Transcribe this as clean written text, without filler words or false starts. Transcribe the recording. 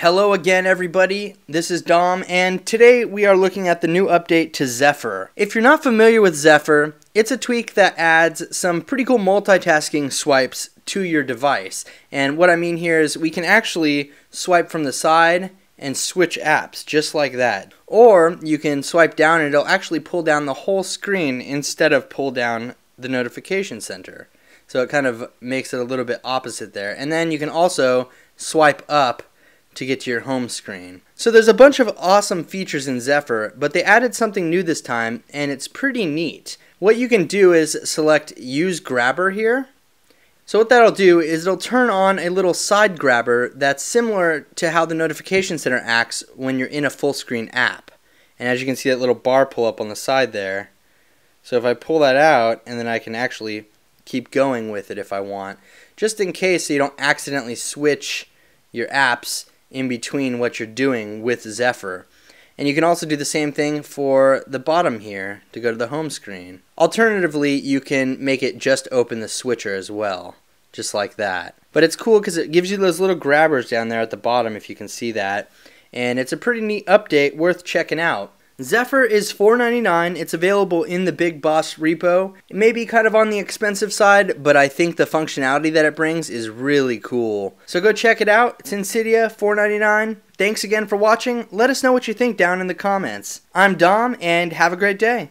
Hello again everybody, this is Dom, and today we are looking at the new update to Zephyr. If you're not familiar with Zephyr, it's a tweak that adds some pretty cool multitasking swipes to your device. And what I mean here is we can actually swipe from the side and switch apps just like that. Or you can swipe down and it'll actually pull down the whole screen instead of pull down the notification center. So it kind of makes it a little bit opposite there. And then you can also swipe up to get to your home screen. So there's a bunch of awesome features in Zephyr, but they added something new this time, and it's pretty neat. What you can do is select Use Grabber here. So what that'll do is it'll turn on a little side grabber that's similar to how the notification center acts when you're in a full screen app. And as you can see, that little bar pull up on the side there. So if I pull that out, and then I can actually keep going with it if I want, just in case so you don't accidentally switch your apps in between what you're doing with Zephyr. And you can also do the same thing for the bottom here to go to the home screen. Alternatively, you can make it just open the switcher as well, just like that. But it's cool because it gives you those little grabbers down there at the bottom, if you can see that. And it's a pretty neat update worth checking out. Zephyr is $4.99. It's available in the BigBoss repo. It may be kind of on the expensive side, but I think the functionality that it brings is really cool. So go check it out. It's in Cydia, $4.99. Thanks again for watching. Let us know what you think down in the comments. I'm Dom, and have a great day.